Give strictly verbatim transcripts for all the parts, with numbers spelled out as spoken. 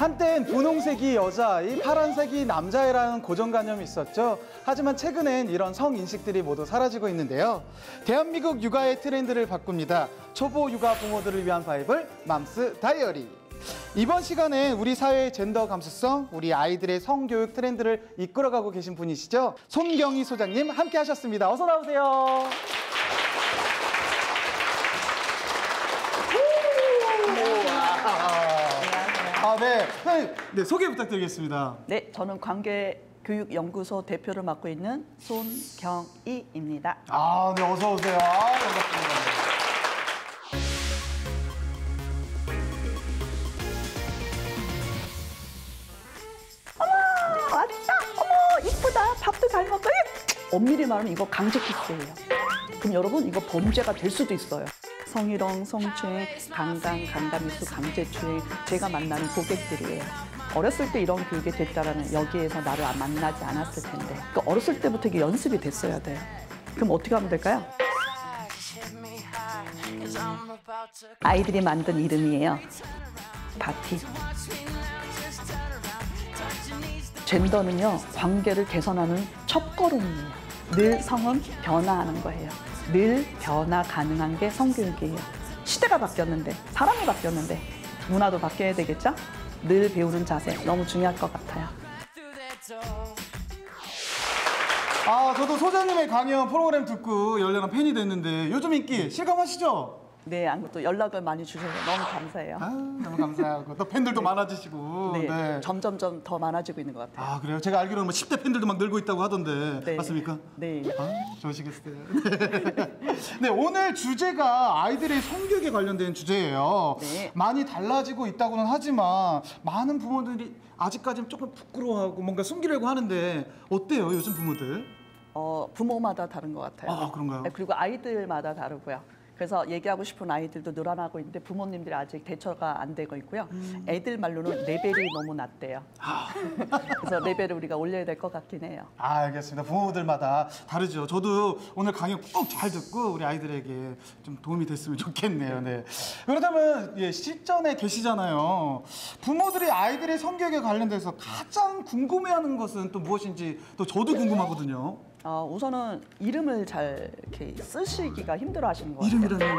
한땐 분홍색이 여자아이, 파란색이 남자아이라는 고정관념이 있었죠. 하지만 최근엔 이런 성인식들이 모두 사라지고 있는데요. 대한민국 육아의 트렌드를 바꿉니다. 초보 육아 부모들을 위한 바이블, 맘스 다이어리. 이번 시간에 우리 사회의 젠더 감수성, 우리 아이들의 성교육 트렌드를 이끌어가고 계신 분이시죠. 손경이 소장님 함께 하셨습니다. 어서 나오세요. 아, 네. 네. 네, 소개 부탁드리겠습니다. 네, 저는 관계 교육 연구소 대표를 맡고 있는 손경이입니다. 아, 네, 어서 오세요. 아, 반갑습니다. 밥도 잘 먹고. 엄밀히 말하면 이거 강제 키스예요. 그럼 여러분 이거 범죄가 될 수도 있어요. 성희롱, 성추행, 강간, 간담이수, 강제추행 제가 만나는 고객들이에요. 어렸을 때 이런 교육이 됐다라는 여기에서 나를 만나지 않았을 텐데. 그러니까 어렸을 때부터 이게 연습이 됐어야 돼요. 그럼 어떻게 하면 될까요? 아이들이 만든 이름이에요. 바티. 젠더는요, 관계를 개선하는 첫걸음이에요. 늘 성은 변화하는 거예요. 늘 변화 가능한 게 성교육이에요. 시대가 바뀌었는데, 사람이 바뀌었는데, 문화도 바뀌어야 되겠죠? 늘 배우는 자세, 너무 중요할 것 같아요. 아, 저도 소장님의 강연 프로그램 듣고 열렬한 팬이 됐는데 요즘 인기 실감하시죠? 네, 또 연락을 많이 주셔서 너무 감사해요. 아, 너무 감사하고 또 팬들도 네. 많아지시고 네, 네. 점점점 더 많아지고 있는 것 같아요. 아, 그래요? 제가 알기로는 뭐 십 대 팬들도 막 늘고 있다고 하던데 네. 맞습니까? 네. 아, 좋으시겠어요. 네, 오늘 주제가 아이들의 성교육에 관련된 주제예요. 네. 많이 달라지고 있다고는 하지만 많은 부모들이 아직까지는 조금 부끄러워하고 뭔가 숨기려고 하는데 어때요, 요즘 부모들? 어, 부모마다 다른 것 같아요. 아, 그런가요? 네, 그리고 아이들마다 다르고요. 그래서 얘기하고 싶은 아이들도 늘어나고 있는데 부모님들이 아직 대처가 안 되고 있고요. 음. 애들 말로는 레벨이 너무 낮대요. 아. 그래서 레벨을 우리가 올려야 될 것 같긴 해요. 아, 알겠습니다. 부모들마다 다르죠. 저도 오늘 강의 꼭 잘 듣고 우리 아이들에게 좀 도움이 됐으면 좋겠네요. 네. 그렇다면 예, 실전에 계시잖아요. 부모들이 아이들의 성격에 관련돼서 가장 궁금해하는 것은 또 무엇인지 또 저도 궁금하거든요. 어, 우선은 이름을 잘 이렇게 쓰시기가 힘들어하시는 것 같아요. 이름이라는...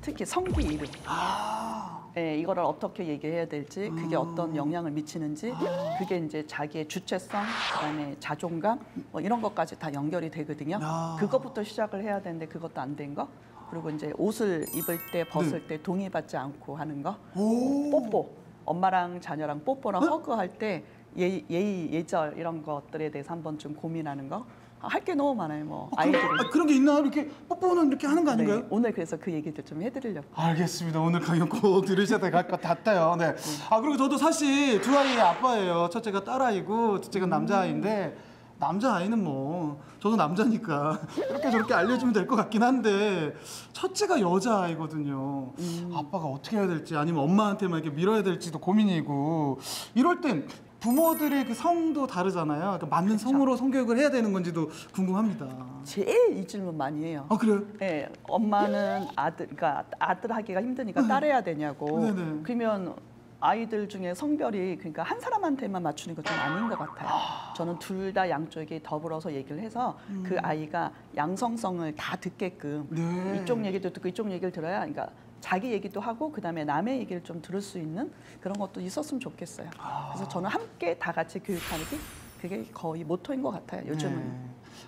특히 성기 이름. 아... 네, 이거를 어떻게 얘기해야 될지, 그게 아... 어떤 영향을 미치는지, 아... 그게 이제 자기의 주체성, 그다음에 자존감, 뭐 이런 것까지 다 연결이 되거든요. 아... 그것부터 시작을 해야 되는데 그것도 안 된 거. 그리고 이제 옷을 입을 때, 벗을 네. 때 동의받지 않고 하는 거. 오... 뽀뽀. 엄마랑 자녀랑 뽀뽀랑 네? 허그할 때. 예의, 예의, 예절 이런 것들에 대해서 한번 좀 고민하는 거. 할 게 너무 많아요, 뭐. 아, 아이들이. 아, 그런 게 있나? 이렇게 뽀뽀는 이렇게 하는 거 아닌가요? 네, 오늘 그래서 그 얘기를 좀 해드리려고. 알겠습니다. 오늘 강연 꼭 들으셔야 될 것 같아요. 네. 아, 그리고 저도 사실 두 아이의 아빠예요. 첫째가 딸아이고 둘째가 남자아이인데 남자아이는 뭐 저도 남자니까 이렇게 저렇게 알려주면 될 것 같긴 한데 첫째가 여자아이거든요. 음. 아빠가 어떻게 해야 될지 아니면 엄마한테만 이렇게 밀어야 될지도 고민이고 이럴 땐 부모들의 그 성도 다르잖아요. 그러니까 맞는 그렇죠. 성으로 성교육을 해야 되는 건지도 궁금합니다. 제일 이 질문 많이 해요. 아, 그래요? 네, 엄마는 아들, 그러니까 아들 하기가 힘드니까 딸 해야 되냐고. 네네. 그러면 아이들 중에 성별이 그러니까 한 사람한테만 맞추는 것 좀 아닌 것 같아요. 아... 저는 둘 다 양쪽이 더불어서 얘기를 해서 음... 그 아이가 양성성을 다 듣게끔 네. 이쪽 얘기도 듣고 이쪽 얘기를 들어야 그러니까. 자기 얘기도 하고 그다음에 남의 얘기를 좀 들을 수 있는 그런 것도 있었으면 좋겠어요. 아... 그래서 저는 함께 다 같이 교육하는 게 그게 거의 모토인 것 같아요, 요즘은. 네.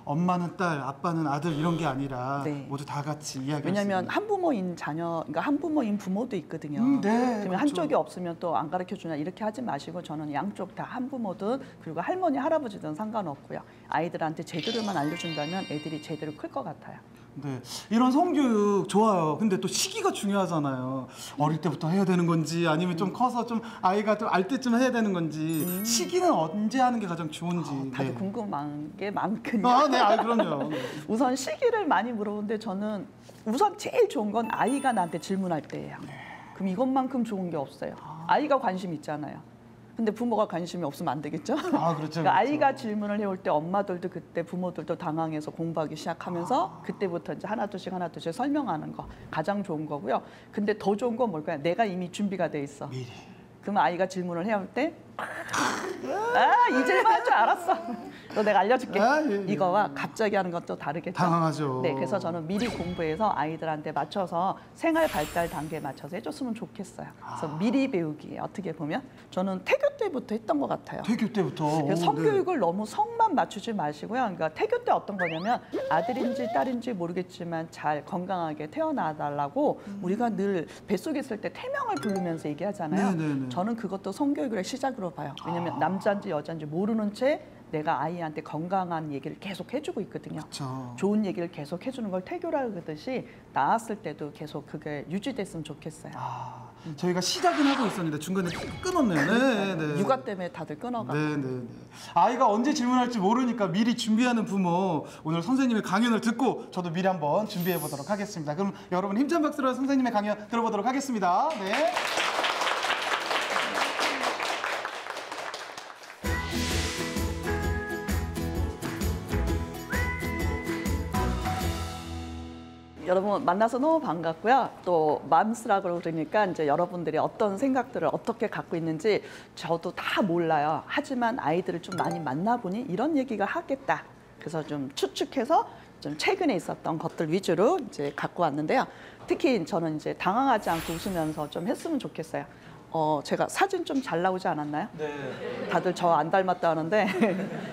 엄마는 딸, 아빠는 아들 이런 게 아니라 네. 모두 다 같이 이야기할 수 있는. 왜냐하면 한부모인 자녀, 그러니까 한부모인 부모도 있거든요. 음, 네, 그러면 그렇죠. 한쪽이 없으면 또 안 가르쳐주냐 이렇게 하지 마시고 저는 양쪽 다 한부모든 그리고 할머니, 할아버지든 상관없고요. 아이들한테 제대로만 알려준다면 애들이 제대로 클 것 같아요. 네, 이런 성교육 좋아요. 근데 또 시기가 중요하잖아요. 어릴 때부터 해야 되는 건지 아니면 좀 커서 좀 아이가 좀 알 때쯤 해야 되는 건지 음. 시기는 언제 하는 게 가장 좋은지. 어, 다들 네. 궁금한 게 많군요. 아, 네, 아, 그럼요. 우선 시기를 많이 물어보는데 저는 우선 제일 좋은 건 아이가 나한테 질문할 때예요. 네. 그럼 이것만큼 좋은 게 없어요. 아이가 관심 있잖아요. 근데 부모가 관심이 없으면 안 되겠죠? 아, 그렇죠. 그러니까 아이가 질문을 해올 때 엄마들도 그때 부모들도 당황해서 공부하기 시작하면서 아. 그때부터 이제 하나둘씩 하나둘씩 설명하는 거 가장 좋은 거고요. 근데 더 좋은 건 뭘까요? 내가 이미 준비가 돼 있어. 미리. 그럼 아이가 질문을 해올 때 아, 이제만 할 줄 알았어. 너 내가 알려줄게. 아, 예, 예. 이거와 갑자기 하는 것도 다르겠죠. 당황하죠. 네, 그래서 저는 미리 공부해서 아이들한테 맞춰서 생활 발달 단계에 맞춰서 해줬으면 좋겠어요. 그래서 아. 미리 배우기 어떻게 보면 저는 태교 때부터 했던 것 같아요. 태교 때부터. 그래서 성교육을 네. 너무 성만 맞추지 마시고요. 그러니까 태교 때 어떤 거냐면 아들인지 딸인지 모르겠지만 잘 건강하게 태어나달라고 음. 우리가 늘 뱃속에 있을 때 태명을 부르면서 얘기하잖아요. 네, 네, 네. 저는 그것도 성교육의 시작으로 봐요. 왜냐면 아. 남자인지 여자인지 모르는 채 내가 아이한테 건강한 얘기를 계속 해주고 있거든요. 그쵸. 좋은 얘기를 계속 해주는 걸 태교라 그러듯이 나왔을 때도 계속 그게 유지됐으면 좋겠어요. 아, 음. 저희가 시작은 하고 있었는데 중간에 끊었네요. 네, 네. 육아 때문에 다들 끊어가고. 네, 네, 네. 아이가 언제 질문할지 모르니까 미리 준비하는 부모. 오늘 선생님의 강연을 듣고 저도 미리 한번 준비해 보도록 하겠습니다. 그럼 여러분 힘찬 박수로 선생님의 강연 들어보도록 하겠습니다. 네. 여러분 만나서 너무 반갑고요. 또 맘스라고 그러니까 이제 여러분들이 어떤 생각들을 어떻게 갖고 있는지 저도 다 몰라요. 하지만 아이들을 좀 많이 만나보니 이런 얘기가 하겠다. 그래서 좀 추측해서 좀 최근에 있었던 것들 위주로 이제 갖고 왔는데요. 특히 저는 이제 당황하지 않고 웃으면서 좀 했으면 좋겠어요. 어, 제가 사진 좀 잘 나오지 않았나요? 네. 다들 저 안 닮았다 하는데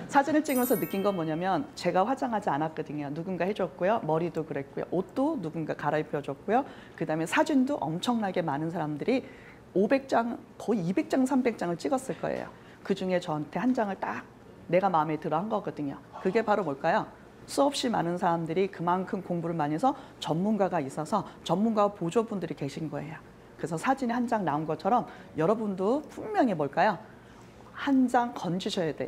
사진을 찍으면서 느낀 건 뭐냐면 제가 화장하지 않았거든요. 누군가 해줬고요. 머리도 그랬고요. 옷도 누군가 갈아입혀줬고요. 그다음에 사진도 엄청나게 많은 사람들이 오백 장, 거의 이백 장, 삼백 장을 찍었을 거예요. 그중에 저한테 한 장을 딱 내가 마음에 들어 한 거거든요. 그게 바로 뭘까요? 수없이 많은 사람들이 그만큼 공부를 많이 해서 전문가가 있어서 전문가와 보조분들이 계신 거예요. 그래서 사진이 한 장 나온 것처럼 여러분도 분명히 뭘까요? 한 장 건지셔야 돼요.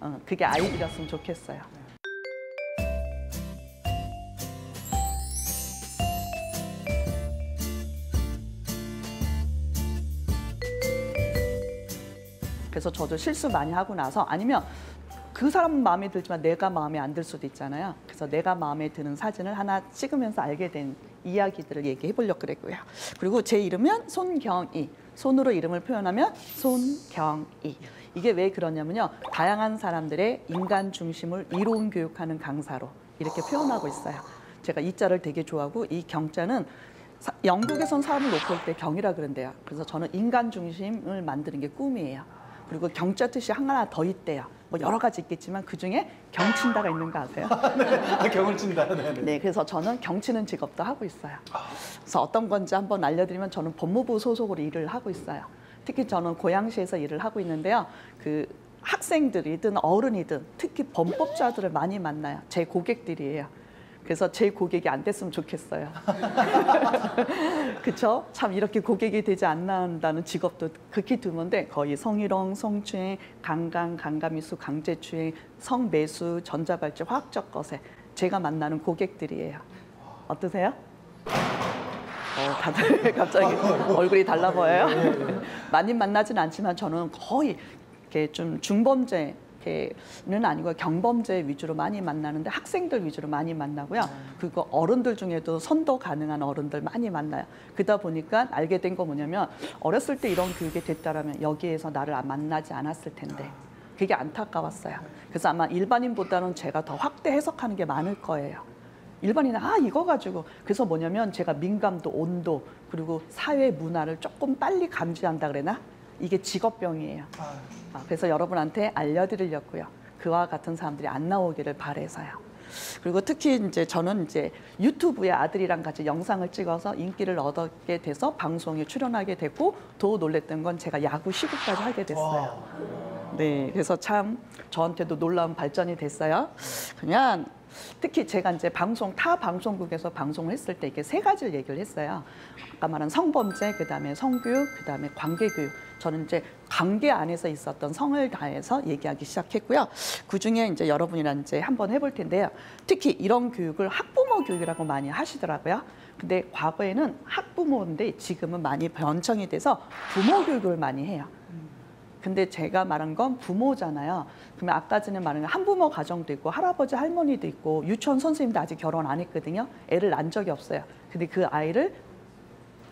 어, 그게 아이들이었으면 좋겠어요. 그래서 저도 실수 많이 하고 나서 아니면 그 사람은 마음에 들지만 내가 마음에 안 들 수도 있잖아요. 그래서 내가 마음에 드는 사진을 하나 찍으면서 알게 된 이야기들을 얘기해 보려고 그랬고요. 그리고 제 이름은 손경이. 손으로 이름을 표현하면 손경이. 이게 왜 그러냐면요. 다양한 사람들의 인간 중심을 이론 교육하는 강사로 이렇게 표현하고 있어요. 제가 이 자를 되게 좋아하고 이 경자는 사, 영국에선 사람을 놓고 올 때 경이라 그런대요. 그래서 저는 인간 중심을 만드는 게 꿈이에요. 그리고 경자 뜻이 하나 더 있대요. 뭐 여러 가지 있겠지만 그중에 경친다가 있는 거 아세요? 네, 경을 친다. 네, 네. 네, 그래서 저는 경치는 직업도 하고 있어요. 그래서 어떤 건지 한번 알려드리면 저는 법무부 소속으로 일을 하고 있어요. 특히 저는 고양시에서 일을 하고 있는데요. 그 학생들이든 어른이든 특히 범법자들을 많이 만나요. 제 고객들이에요. 그래서 제 고객이 안 됐으면 좋겠어요. 그쵸? 참 이렇게 고객이 되지 않는다는 직업도 극히 드문데 거의 성희롱, 성추행, 강간, 강간미수, 강제추행, 성매수, 전자발찌, 화학적 거세 제가 만나는 고객들이에요. 어떠세요? 어, 다들 갑자기 얼굴이 달라 보여요? 많이 만나진 않지만 저는 거의 이렇게 좀 중범죄 는 아니고 경범죄 위주로 많이 만나는데 학생들 위주로 많이 만나고요. 그리고 어른들 중에도 선도 가능한 어른들 많이 만나요. 그러다 보니까 알게 된 거 뭐냐면 어렸을 때 이런 교육이 됐다라면 여기에서 나를 만나지 않았을 텐데 그게 안타까웠어요. 그래서 아마 일반인보다는 제가 더 확대 해석하는 게 많을 거예요. 일반인은 아 이거 가지고 그래서 뭐냐면 제가 민감도 온도 그리고 사회 문화를 조금 빨리 감지한다 그래나? 이게 직업병이에요. 아, 그래서 여러분한테 알려드리려고요. 그와 같은 사람들이 안 나오기를 바래서요. 그리고 특히 이제 저는 이제 유튜브에 아들이랑 같이 영상을 찍어서 인기를 얻게 돼서 방송에 출연하게 됐고 더 놀랬던 건 제가 야구 시구까지 하게 됐어요. 네, 그래서 참 저한테도 놀라운 발전이 됐어요. 그냥 특히 제가 이제 방송 타 방송국에서 방송을 했을 때 이게 세 가지를 얘기를 했어요. 아까 말한 성범죄, 그다음에 성교육, 그다음에 관계 교육. 저는 이제 관계 안에서 있었던 성을 다해서 얘기하기 시작했고요. 그 중에 이제 여러분이랑 이제 한번 해볼 텐데요. 특히 이런 교육을 학부모 교육이라고 많이 하시더라고요. 근데 과거에는 학부모인데 지금은 많이 변청이 돼서 부모 교육을 많이 해요. 근데 제가 말한 건 부모잖아요. 그러면 아까 전에 말한 건 한부모 가정도 있고 할아버지 할머니도 있고 유치원 선생님도 아직 결혼 안 했거든요. 애를 낳은 적이 없어요. 근데 그 아이를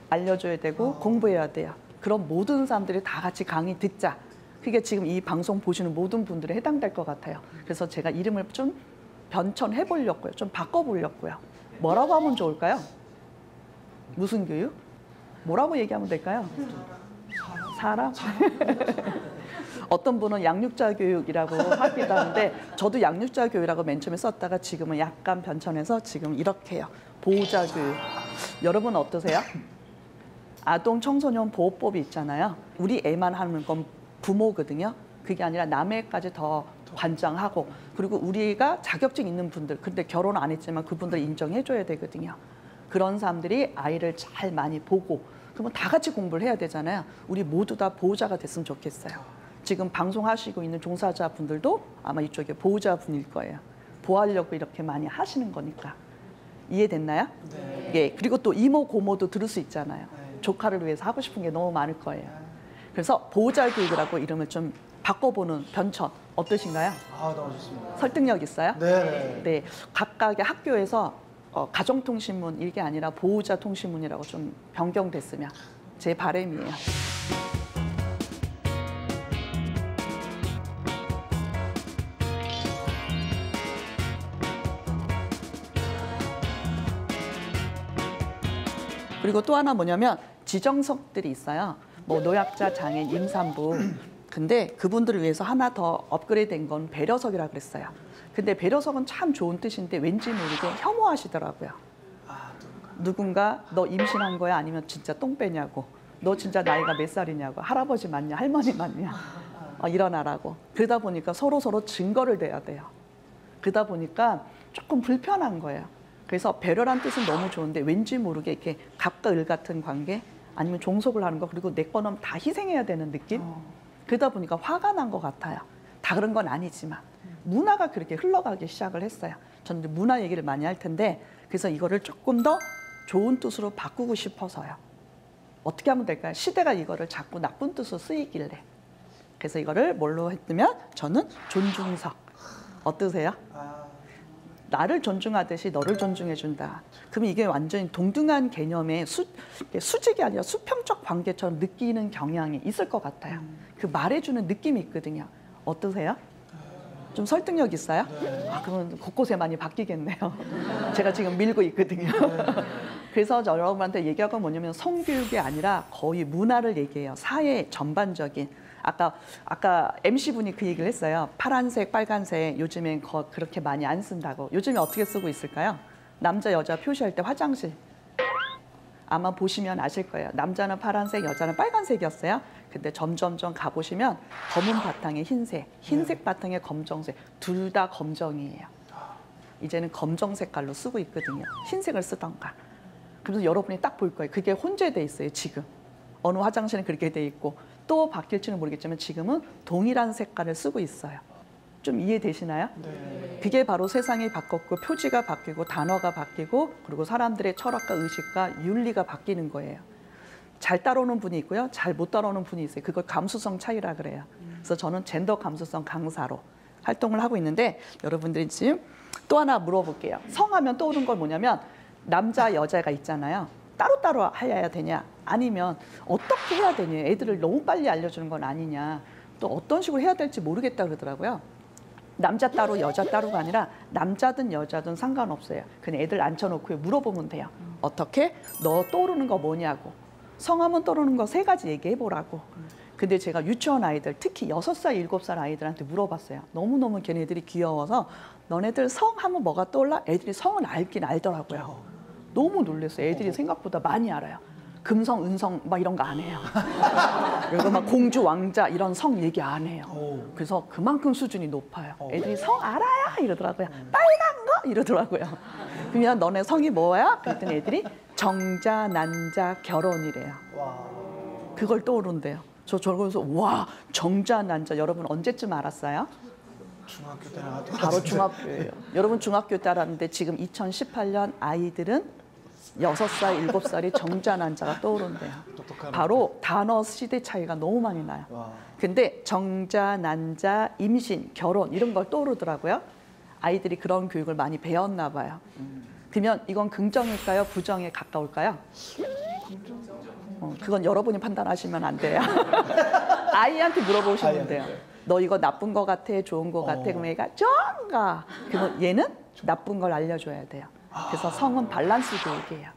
알려줘야 되고 어. 공부해야 돼요. 그럼 모든 사람들이 다 같이 강의 듣자. 그게 지금 이 방송 보시는 모든 분들에 해당될 것 같아요. 그래서 제가 이름을 좀 변천해 보려고요. 좀 바꿔보려고요. 뭐라고 하면 좋을까요? 무슨 교육? 뭐라고 얘기하면 될까요? 사람? 어떤 분은 양육자 교육이라고 하기도 하는데 저도 양육자 교육이라고 맨 처음에 썼다가 지금은 약간 변천해서 지금 이렇게 해요. 보호자 교육. 여러분 어떠세요? 아동 청소년 보호법이 있잖아요. 우리 애만 하는 건 부모거든요. 그게 아니라 남의까지 더 관장하고 그리고 우리가 자격증 있는 분들 근데 결혼 안 했지만 그분들 인정해줘야 되거든요. 그런 사람들이 아이를 잘 많이 보고 그러면 다 같이 공부를 해야 되잖아요. 우리 모두 다 보호자가 됐으면 좋겠어요. 지금 방송하시고 있는 종사자분들도 아마 이쪽에 보호자분일 거예요. 보호하려고 이렇게 많이 하시는 거니까. 이해됐나요? 네. 예. 그리고 또 이모, 고모도 들을 수 있잖아요. 네. 조카를 위해서 하고 싶은 게 너무 많을 거예요. 그래서 보호자 교육이라고 이름을 좀 바꿔보는 변천 어떠신가요? 아, 너무 좋습니다. 설득력 있어요? 네. 네. 각각의 학교에서 어, 가정통신문 이게 아니라 보호자 통신문이라고 좀 변경됐으면 제 바람이에요. 그리고 또 하나 뭐냐면 지정석들이 있어요. 뭐 노약자, 장애인, 임산부. 근데 그분들을 위해서 하나 더 업그레이드된 건 배려석이라고 그랬어요. 근데 배려석은 참 좋은 뜻인데 왠지 모르게 혐오하시더라고요. 아, 누군가 너 임신한 거야? 아니면 진짜 똥 빼냐고. 너 진짜 나이가 몇 살이냐고. 할아버지 맞냐? 할머니 맞냐? 어, 일어나라고. 그러다 보니까 서로서로 증거를 대야 돼요. 그러다 보니까 조금 불편한 거예요. 그래서 배려란 뜻은 너무 좋은데 왠지 모르게 이렇게 갑과 을 같은 관계 아니면 종속을 하는 거 그리고 내 거는 다 희생해야 되는 느낌 어. 그러다 보니까 화가 난 것 같아요. 다 그런 건 아니지만 문화가 그렇게 흘러가기 시작을 했어요. 저는 문화 얘기를 많이 할 텐데 그래서 이거를 조금 더 좋은 뜻으로 바꾸고 싶어서요. 어떻게 하면 될까요? 시대가 이거를 자꾸 나쁜 뜻으로 쓰이길래 그래서 이거를 뭘로 했으면 저는 존중석 어떠세요? 나를 존중하듯이 너를 존중해준다. 그럼 이게 완전히 동등한 개념의 수, 수직이 아니라 수평적 관계처럼 느끼는 경향이 있을 것 같아요. 그 말해주는 느낌이 있거든요. 어떠세요? 좀 설득력 있어요? 아, 그러면 곳곳에 많이 바뀌겠네요. 제가 지금 밀고 있거든요. 그래서 여러분한테 얘기할 건 뭐냐면 성교육이 아니라 거의 문화를 얘기해요. 사회 전반적인. 아까 아까 엠씨 분이 그 얘기를 했어요. 파란색, 빨간색 요즘엔 거 그렇게 많이 안 쓴다고. 요즘에 어떻게 쓰고 있을까요? 남자, 여자 표시할 때 화장실. 아마 보시면 아실 거예요. 남자는 파란색, 여자는 빨간색이었어요. 근데 점점점 가보시면 검은 바탕에 흰색, 흰색 바탕에 검정색. 둘 다 검정이에요. 이제는 검정 색깔로 쓰고 있거든요. 흰색을 쓰던가. 그래서 여러분이 딱 볼 거예요. 그게 혼재돼 있어요, 지금. 어느 화장실은 그렇게 돼 있고 또 바뀔지는 모르겠지만 지금은 동일한 색깔을 쓰고 있어요. 좀 이해되시나요? 네. 그게 바로 세상이 바뀌었고 표지가 바뀌고 단어가 바뀌고 그리고 사람들의 철학과 의식과 윤리가 바뀌는 거예요. 잘 따라오는 분이 있고요. 잘 못 따라오는 분이 있어요. 그걸 감수성 차이라 그래요. 그래서 저는 젠더 감수성 강사로 활동을 하고 있는데 여러분들이 지금 또 하나 물어볼게요. 성하면 떠오르는 건 뭐냐면 남자, 여자가 있잖아요. 따로따로 해야 되냐? 아니면 어떻게 해야 되냐? 애들을 너무 빨리 알려주는 건 아니냐? 또 어떤 식으로 해야 될지 모르겠다 그러더라고요. 남자 따로 여자 따로가 아니라 남자든 여자든 상관없어요. 그냥 애들 앉혀놓고 물어보면 돼요. 어떻게? 너 떠오르는 거 뭐냐고. 성함은 떠오르는 거 세 가지 얘기해보라고. 근데 제가 유치원 아이들, 특히 여섯 살, 일곱 살 아이들한테 물어봤어요. 너무너무 걔네들이 귀여워서 너네들 성하면 뭐가 떠올라? 애들이 성은 알긴 알더라고요. 너무 놀랐어요. 애들이 생각보다 많이 알아요. 금성, 은성 막 이런 거 안 해요. 그리고 막 공주, 왕자 이런 성 얘기 안 해요. 그래서 그만큼 수준이 높아요. 애들이 성 알아요? 이러더라고요. 빨간 거? 이러더라고요. 그러면 너네 성이 뭐야? 그랬더니 애들이 정자, 난자, 결혼이래요. 그걸 떠오른대요. 저 저러면서 와, 정자, 난자 여러분 언제쯤 알았어요? 중학교 때 바로 중학교예요. 여러분 중학교 때 알았는데 지금 이천십팔 년 아이들은 여섯 살, 일곱 살이 정전한 자가 떠오른대요. 바로 단어 시대 차이가 너무 많이 나요. 와. 근데 정자, 난자, 임신, 결혼 이런 걸 떠오르더라고요. 아이들이 그런 교육을 많이 배웠나 봐요. 음. 그러면 이건 긍정일까요? 부정에 가까울까요? 어, 그건 여러분이 판단하시면 안 돼요. 아이한테 물어보시면 돼요. 너 이거 나쁜 거 같아? 좋은 거 같아? 어. 그럼 얘가 좋은가? 그럼 얘는 나쁜 걸 알려줘야 돼요. 그래서 성은 밸런스 교육이에요.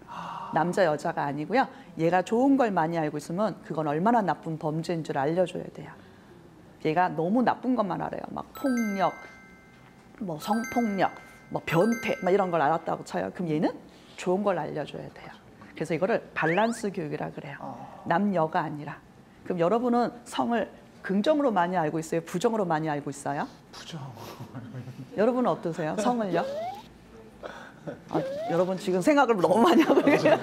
남자 여자가 아니고요. 얘가 좋은 걸 많이 알고 있으면 그건 얼마나 나쁜 범죄인 줄 알려줘야 돼요. 얘가 너무 나쁜 것만 알아요. 막 폭력, 뭐 성폭력, 뭐 변태 막 이런 걸 알았다고 쳐요. 그럼 얘는 좋은 걸 알려줘야 돼요. 그래서 이거를 밸런스 교육이라 그래요. 남녀가 아니라. 그럼 여러분은 성을 긍정으로 많이 알고 있어요? 부정으로 많이 알고 있어요? 부정으로. 여러분은 어떠세요? 성을요? 아, 여러분 지금 생각을 너무 많이 하고 계세요.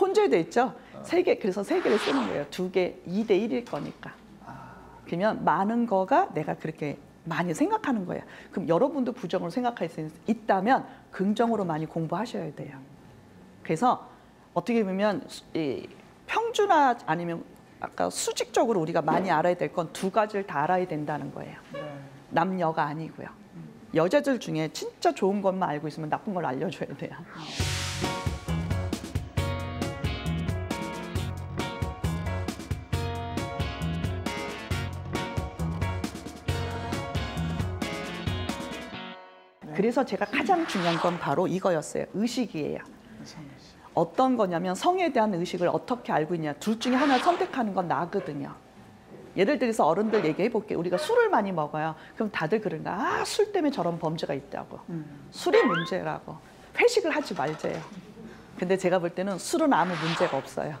혼재돼 있죠? 세 개, 그래서 세 개를 쓰는 거예요. 두 개, 이 대 일일 거니까. 그러면 많은 거가 내가 그렇게 많이 생각하는 거예요. 그럼 여러분도 부정으로 생각할 수 있다면 긍정으로 많이 공부하셔야 돼요. 그래서 어떻게 보면 이 평준화 아니면 아까 수직적으로 우리가 많이 알아야 될 건 두 가지를 다 알아야 된다는 거예요. 남녀가 아니고요. 여자들 중에 진짜 좋은 것만 알고 있으면 나쁜 걸 알려줘야 돼요. 그래서 제가 가장 중요한 건 바로 이거였어요. 의식이에요. 어떤 거냐면 성에 대한 의식을 어떻게 알고 있냐. 둘 중에 하나를 선택하는 건 나거든요. 예를 들어서 어른들 얘기해 볼게요. 우리가 술을 많이 먹어요. 그럼 다들 그런가? 아, 술 때문에 저런 범죄가 있다고. 음. 술이 문제라고. 회식을 하지 말자예요. 근데 제가 볼 때는 술은 아무 문제가 없어요.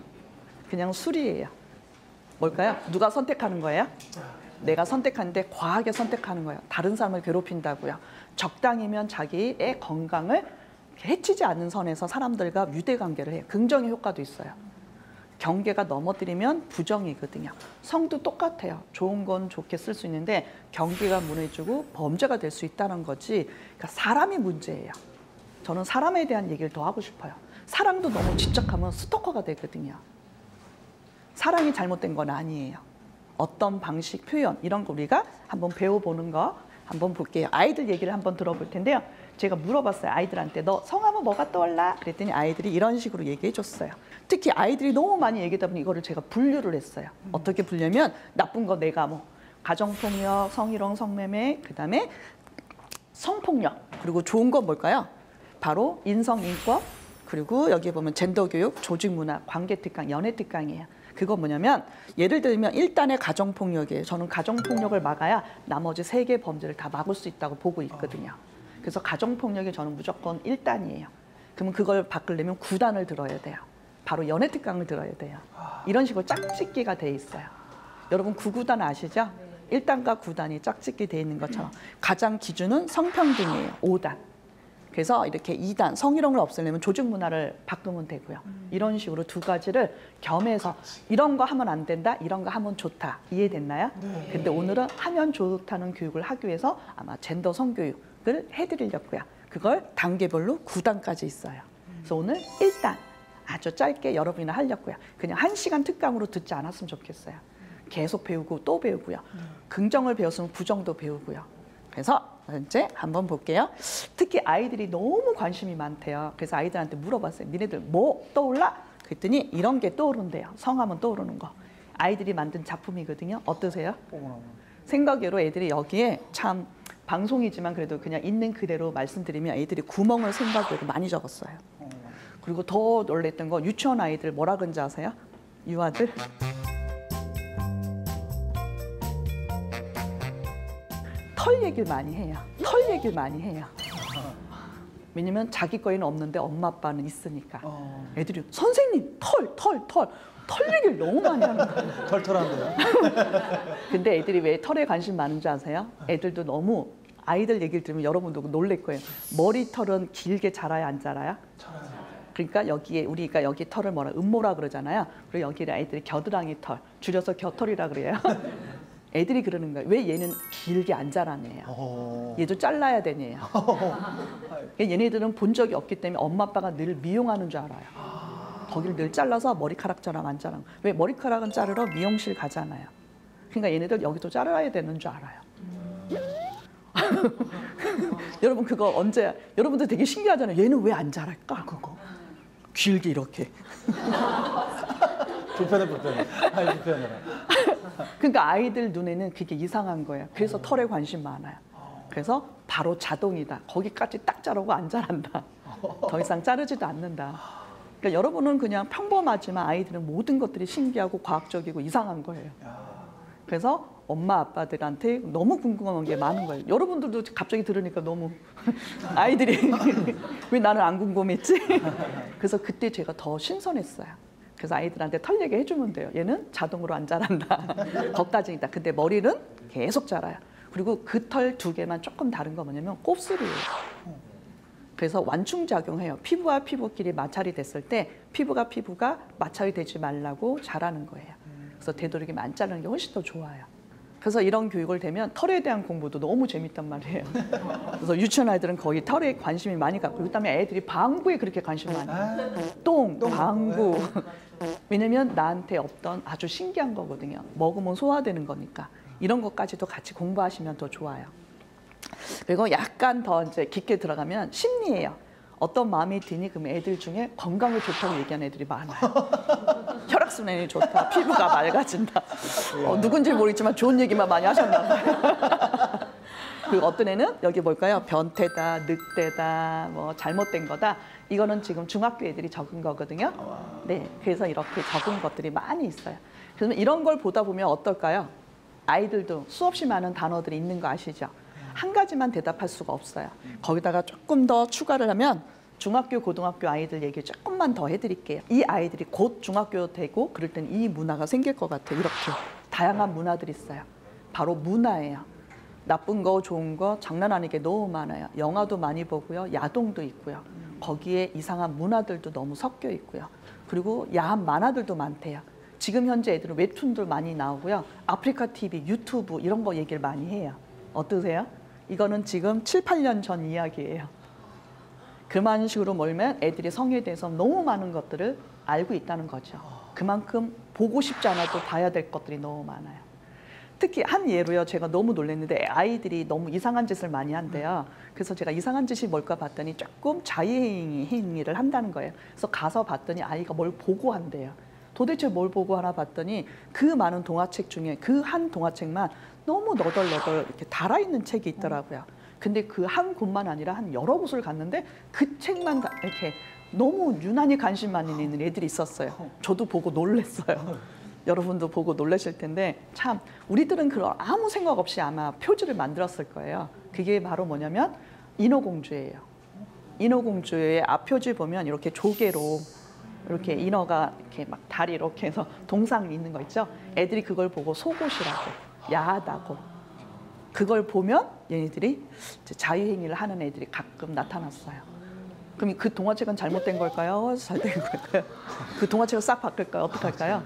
그냥 술이에요. 뭘까요? 누가 선택하는 거예요? 내가 선택하는데 과하게 선택하는 거예요. 다른 사람을 괴롭힌다고요. 적당히면 자기의 건강을 해치지 않는 선에서 사람들과 유대관계를 해요. 긍정의 효과도 있어요. 경계가 넘어뜨리면 부정이거든요. 성도 똑같아요. 좋은 건 좋게 쓸 수 있는데 경계가 무너지고 범죄가 될 수 있다는 거지. 그러니까 사람이 문제예요. 저는 사람에 대한 얘기를 더 하고 싶어요. 사랑도 너무 집착하면 스토커가 되거든요. 사랑이 잘못된 건 아니에요. 어떤 방식, 표현 이런 거 우리가 한번 배워보는 거 한번 볼게요. 아이들 얘기를 한번 들어볼 텐데요. 제가 물어봤어요. 아이들한테 너 성함은 뭐가 떠올라? 그랬더니 아이들이 이런 식으로 얘기해 줬어요. 특히 아이들이 너무 많이 얘기하다 보니 이거를 제가 분류를 했어요. 음. 어떻게 분류냐면 나쁜 거 내가 뭐 가정폭력, 성희롱, 성매매, 그다음에 성폭력. 그리고 좋은 건 뭘까요? 바로 인성인권, 그리고 여기에 보면 젠더교육, 조직문화, 관계특강, 연애특강이에요. 그건 뭐냐면 예를 들면 일단의 가정폭력이에요. 저는 가정폭력을 막아야 나머지 세 개의 범죄를 다 막을 수 있다고 보고 있거든요. 그래서 가정폭력이 저는 무조건 일 단이에요. 그러면 그걸 바꾸려면 구 단을 들어야 돼요. 바로 연애특강을 들어야 돼요. 이런 식으로 짝짓기가 돼 있어요. 여러분 구, 구 단 아시죠? 일 단과 구 단이 짝짓기 돼 있는 것처럼 가장 기준은 성평등이에요. 오 단. 그래서 이렇게 이 단, 성희롱을 없애려면 조직 문화를 바꾸면 되고요. 이런 식으로 두 가지를 겸해서 이런 거 하면 안 된다, 이런 거 하면 좋다. 이해됐나요? 네. 근데 오늘은 하면 좋다는 교육을 하기 위해서 아마 젠더 성교육을 해드리려고요. 그걸 단계별로 구 단까지 있어요. 그래서 오늘 일 단 아주 짧게 여러분이나 하려고요. 그냥 한 시간 특강으로 듣지 않았으면 좋겠어요. 계속 배우고 또 배우고요. 긍정을 배웠으면 부정도 배우고요. 그래서 이제 한번 볼게요. 특히 아이들이 너무 관심이 많대요. 그래서 아이들한테 물어봤어요. 니네들 뭐 떠올라? 그랬더니 이런 게 떠오른대요. 성함은 떠오르는 거. 아이들이 만든 작품이거든요. 어떠세요? 생각외로 애들이 여기에 참 방송이지만 그래도 그냥 있는 그대로 말씀드리면 애들이 구멍을 생각외로 많이 적었어요. 그리고 더 놀랬던 거 유치원 아이들 뭐라 그런지 아세요? 유아들? 털 얘기를 많이 해요. 털 얘기를 많이 해요. 왜냐면 자기 거에는 없는데 엄마 아빠는 있으니까. 어. 애들이 선생님 털, 털, 털. 털 얘기를 너무 많이 하는 거예요. 털털한데요. 근데 애들이 왜 털에 관심 많은지 아세요? 애들도 너무 아이들 얘기를 들으면 여러분도 놀랄 거예요. 머리털은 길게 자라야 안 자라요? 그러니까 여기에 우리가 여기 털을 뭐라 음모라 그러잖아요. 그리고 여기에 아이들이 겨드랑이 털 줄여서 겨털이라 그래요. 애들이 그러는 거야. 왜 얘는 길게 안 자라네요. 어... 얘도 잘라야 되네요. 얘네들은 본 적이 없기 때문에 엄마 아빠가 늘 미용하는 줄 알아요. 아... 거기를 늘 잘라서 머리카락 자랑 안 자랑. 왜 머리카락은 자르러 미용실 가잖아요. 그러니까 얘네들 여기도 잘라야 되는 줄 알아요. 음... 여러분 그거 언제 여러분들 되게 신기하잖아요. 얘는 왜 안 자랄까? 그거 길게 이렇게. 불편해 불편해. 아이 불편해. 그러니까 아이들 눈에는 그게 이상한 거예요. 그래서 오. 털에 관심 많아요. 오. 그래서 바로 자동이다. 거기까지 딱 자르고 안 자란다. 오. 더 이상 자르지도 않는다. 그러니까 여러분은 그냥 평범하지만 아이들은 모든 것들이 신기하고 과학적이고 이상한 거예요. 야. 그래서 엄마 아빠들한테 너무 궁금한 게 많은 거예요. 여러분들도 갑자기 들으니까 너무 아이들이 왜 나는 안 궁금했지? 그래서 그때 제가 더 신선했어요. 그래서 아이들한테 털 얘기 해주면 돼요. 얘는 자동으로 안 자란다. 겉다진이다. 근데 머리는 계속 자라요. 그리고 그 털 두 개만 조금 다른 거 뭐냐면 곱슬이에요. 그래서 완충작용해요. 피부와 피부끼리 마찰이 됐을 때 피부가 피부가 마찰이 되지 말라고 자라는 거예요. 그래서 되도록이면 안 자르는 게 훨씬 더 좋아요. 그래서 이런 교육을 되면 털에 대한 공부도 너무 재밌단 말이에요. 그래서 유치원 아이들은 거의 털에 관심이 많이 갖고, 그다음에 애들이 방구에 그렇게 관심이 많아요. 똥, 방구. 왜냐면 나한테 없던 아주 신기한 거거든요. 먹으면 소화되는 거니까. 이런 것까지도 같이 공부하시면 더 좋아요. 그리고 약간 더 이제 깊게 들어가면 심리예요. 어떤 마음이 드니? 그럼 애들 중에 건강에 좋다고 얘기하는 애들이 많아요. 혈액순환이 좋다, 피부가 맑아진다. 어, 누군지 모르겠지만 좋은 얘기만 많이 하셨나 봐요. 그리고 어떤 애는 여기 뭘까요? 변태다, 늑대다, 뭐 잘못된 거다. 이거는 지금 중학교 애들이 적은 거거든요. 네, 그래서 이렇게 적은 것들이 많이 있어요. 그러면 이런 걸 보다 보면 어떨까요? 아이들도 수없이 많은 단어들이 있는 거 아시죠? 한 가지만 대답할 수가 없어요. 거기다가 조금 더 추가를 하면 중학교, 고등학교 아이들 얘기 조금만 더 해드릴게요. 이 아이들이 곧 중학교 되고 그럴 땐 이 문화가 생길 것 같아요. 이렇게 다양한 문화들이 있어요. 바로 문화예요. 나쁜 거, 좋은 거, 장난 아니게 너무 많아요. 영화도 많이 보고요. 야동도 있고요. 거기에 이상한 문화들도 너무 섞여 있고요. 그리고 야한 만화들도 많대요. 지금 현재 애들은 웹툰도 많이 나오고요. 아프리카 티비, 유튜브 이런 거 얘기를 많이 해요. 어떠세요? 이거는 지금 칠, 팔 년 전 이야기예요. 그런 식으로 몰면 애들이 성에 대해서 너무 많은 것들을 알고 있다는 거죠. 그만큼 보고 싶지 않아도 봐야 될 것들이 너무 많아요. 특히 한 예로요. 제가 너무 놀랐는데 아이들이 너무 이상한 짓을 많이 한대요. 그래서 제가 이상한 짓이 뭘까 봤더니 조금 자해행위, 행위를 한다는 거예요. 그래서 가서 봤더니 아이가 뭘 보고 한대요. 도대체 뭘 보고 하나 봤더니 그 많은 동화책 중에 그 한 동화책만 너무 너덜너덜 이렇게 달아있는 책이 있더라고요. 근데 그 한 곳만 아니라 한 여러 곳을 갔는데 그 책만 이렇게 너무 유난히 관심 많이 있는 애들이 있었어요. 저도 보고 놀랐어요. 여러분도 보고 놀라실 텐데 참 우리들은 그런 아무 생각 없이 아마 표지를 만들었을 거예요. 그게 바로 뭐냐면 인어공주예요. 인어공주의 앞표지 보면 이렇게 조개로 이렇게 인어가 이렇게 막 다리 이렇게 해서 동상 있는 거 있죠? 애들이 그걸 보고 속옷이라고, 야하다고. 그걸 보면 얘네들이 자유행위를 하는 애들이 가끔 나타났어요. 그럼 그 동화책은 잘못된 걸까요? 잘된 걸까요? 그 동화책을 싹 바꿀까요? 어떡할까요?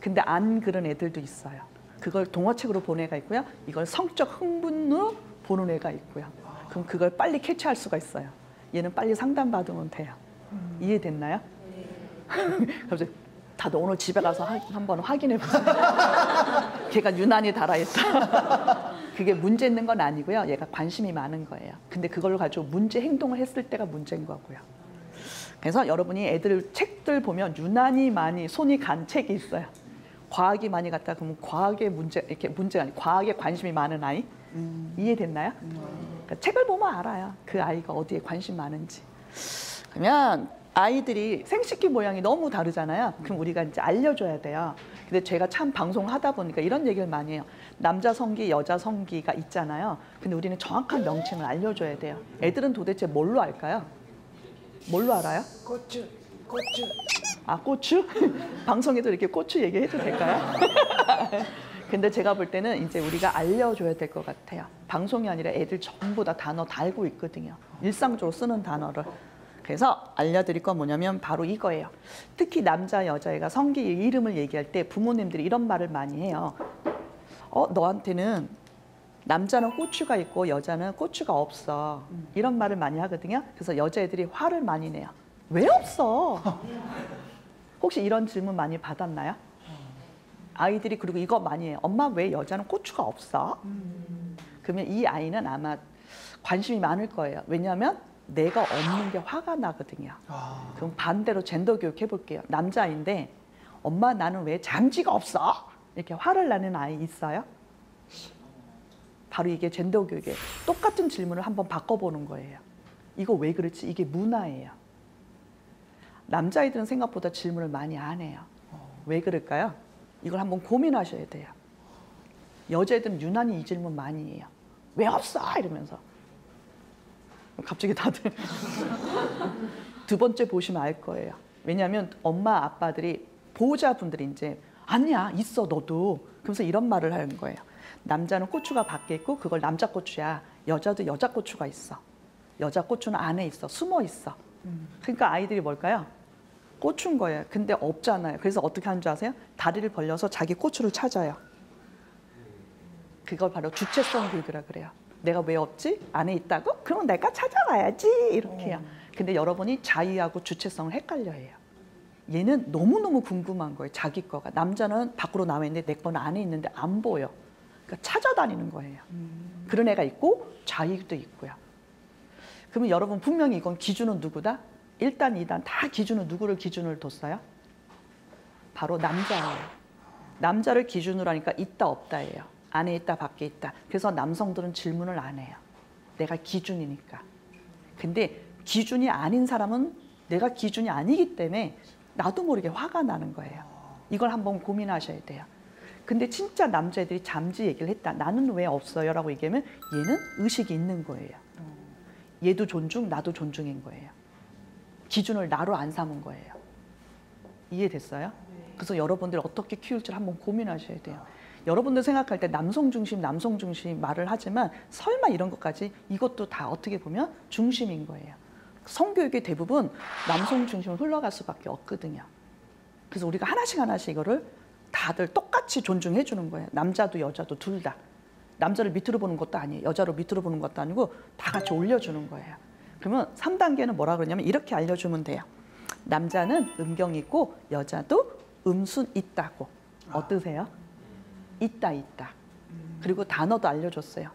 근데 안 그런 애들도 있어요. 그걸 동화책으로 보는 애가 있고요. 이걸 성적 흥분으로 보는 애가 있고요. 그럼 그걸 빨리 캐치할 수가 있어요. 얘는 빨리 상담받으면 돼요. 이해됐나요? 갑자기 다들 오늘 집에 가서 한번 확인해 보세요. 걔가 유난히 달아있다. 그게 문제 있는 건 아니고요. 얘가 관심이 많은 거예요. 근데 그걸 가지고 문제 행동을 했을 때가 문제인 거고요. 그래서 여러분이 애들 책들 보면 유난히 많이 손이 간 책이 있어요. 과학이 많이 갔다 그러면 과학에 문제 이렇게 문제가 아니 과학에 관심이 많은 아이. 음. 이해됐나요? 음. 그러니까 책을 보면 알아요. 그 아이가 어디에 관심 많은지. 그러면 아이들이 생식기 모양이 너무 다르잖아요. 그럼 우리가 이제 알려줘야 돼요. 근데 제가 참 방송하다 보니까 이런 얘기를 많이 해요. 남자 성기, 여자 성기가 있잖아요. 근데 우리는 정확한 명칭을 알려줘야 돼요. 애들은 도대체 뭘로 알까요? 뭘로 알아요? 고추, 고추. 아, 고추? 방송에도 이렇게 고추 얘기해도 될까요? 근데 제가 볼 때는 이제 우리가 알려줘야 될 것 같아요. 방송이 아니라 애들 전부 다 단어 다 알고 있거든요. 일상적으로 쓰는 단어를. 그래서 알려드릴 건 뭐냐면 바로 이거예요. 특히 남자, 여자애가 성기 이름을 얘기할 때 부모님들이 이런 말을 많이 해요. 어, 너한테는 남자는 고추가 있고 여자는 고추가 없어. 이런 말을 많이 하거든요. 그래서 여자애들이 화를 많이 내요. 왜 없어? 혹시 이런 질문 많이 받았나요? 아이들이 그리고 이거 많이 해요. 엄마 왜 여자는 고추가 없어? 그러면 이 아이는 아마 관심이 많을 거예요. 왜냐하면 내가 없는 게 화가 나거든요. 아... 그럼 반대로 젠더 교육 해볼게요. 남자아이인데 엄마 나는 왜 장지가 없어? 이렇게 화를 내는 아이 있어요? 바로 이게 젠더 교육에 똑같은 질문을 한번 바꿔보는 거예요. 이거 왜 그렇지? 이게 문화예요. 남자아이들은 생각보다 질문을 많이 안 해요. 왜 그럴까요? 이걸 한번 고민하셔야 돼요. 여자애들은 유난히 이 질문 많이 해요. 왜 없어? 이러면서. 갑자기 다들 두 번째 보시면 알 거예요. 왜냐하면 엄마, 아빠들이 보호자분들이 이제 아니야, 있어, 너도. 그러면서 이런 말을 하는 거예요. 남자는 고추가 밖에 있고 그걸 남자 고추야. 여자도 여자 고추가 있어. 여자 고추는 안에 있어, 숨어 있어. 그러니까 아이들이 뭘까요? 고추인 거예요. 근데 없잖아요. 그래서 어떻게 하는 줄 아세요? 다리를 벌려서 자기 고추를 찾아요. 그걸 바로 주체성 교육이라 그래요. 내가 왜 없지? 안에 있다고? 그럼 내가 찾아와야지 이렇게요. 근데 여러분이 자의하고 주체성을 헷갈려해요. 얘는 너무너무 궁금한 거예요. 자기 거가. 남자는 밖으로 나와 있는데 내 거는 안에 있는데 안 보여. 그러니까 찾아다니는 거예요. 음. 그런 애가 있고 자의도 있고요. 그러면 여러분 분명히 이건 기준은 누구다? 일 단, 이 단 다 기준은 누구를 기준으로 뒀어요? 바로 남자예요. 남자를 기준으로 하니까 있다 없다예요. 안에 있다 밖에 있다. 그래서 남성들은 질문을 안 해요. 내가 기준이니까. 근데 기준이 아닌 사람은 내가 기준이 아니기 때문에 나도 모르게 화가 나는 거예요. 이걸 한번 고민하셔야 돼요. 근데 진짜 남자애들이 잠지 얘기를 했다. 나는 왜 없어요? 라고 얘기하면 얘는 의식이 있는 거예요. 얘도 존중, 나도 존중인 거예요. 기준을 나로 안 삼은 거예요. 이해됐어요? 그래서 여러분들 어떻게 키울지 한번 고민하셔야 돼요. 여러분들 생각할 때 남성 중심, 남성 중심 말을 하지만 설마 이런 것까지 이것도 다 어떻게 보면 중심인 거예요. 성교육의 대부분 남성 중심으로 흘러갈 수밖에 없거든요. 그래서 우리가 하나씩 하나씩 이거를 다들 똑같이 존중해 주는 거예요. 남자도 여자도 둘 다. 남자를 밑으로 보는 것도 아니에요. 여자로 밑으로 보는 것도 아니고 다 같이 올려주는 거예요. 그러면 삼 단계는 뭐라 그러냐면 이렇게 알려주면 돼요. 남자는 음경이 있고 여자도 음순 있다고. 어떠세요? 있다 있다. 그리고 단어도 알려줬어요.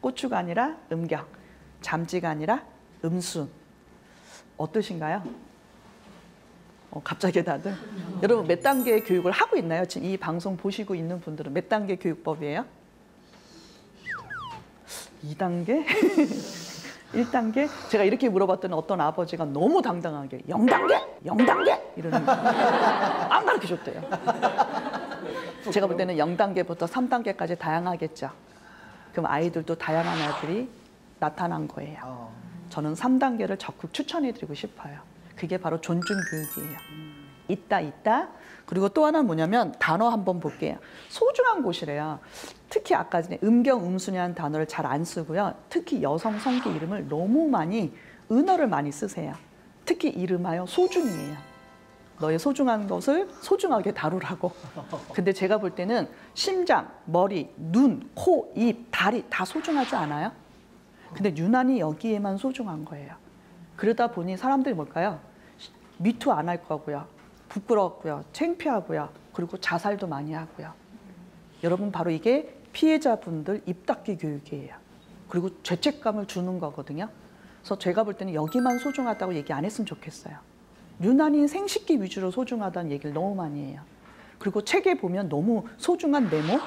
고추가 아니라 음경, 잠지가 아니라 음순. 어떠신가요? 어, 갑자기 다들. 여러분 몇 단계의 교육을 하고 있나요? 지금 이 방송 보시고 있는 분들은 몇 단계 교육법이에요? 이 단계? 일 단계? 제가 이렇게 물어봤더니 어떤 아버지가 너무 당당하게 영 단계? 영 단계? 이러는 거예요. 안 가르쳐줬대요. 제가 볼 때는 영 단계부터 삼 단계까지 다양하겠죠. 그럼 아이들도 다양한 아이들이 나타난 거예요. 저는 삼 단계를 적극 추천해드리고 싶어요. 그게 바로 존중 교육이에요. 있다 있다. 그리고 또 하나는 뭐냐면 단어 한번 볼게요. 소중한 곳이래요. 특히 아까 전에 음경, 음순이라는 단어를 잘 안 쓰고요. 특히 여성 성기 이름을 너무 많이, 은어를 많이 쓰세요. 특히 이름하여 소중이에요. 너의 소중한 것을 소중하게 다루라고. 근데 제가 볼 때는 심장, 머리, 눈, 코, 입, 다리 다 소중하지 않아요? 근데 유난히 여기에만 소중한 거예요. 그러다 보니 사람들이 뭘까요? 미투 안 할 거고요. 부끄럽고요. 창피하고요. 그리고 자살도 많이 하고요. 여러분 바로 이게 피해자분들 입닫기 교육이에요. 그리고 죄책감을 주는 거거든요. 그래서 제가 볼 때는 여기만 소중하다고 얘기 안 했으면 좋겠어요. 유난히 생식기 위주로 소중하다는 얘기를 너무 많이 해요. 그리고 책에 보면 너무 소중한 내 몸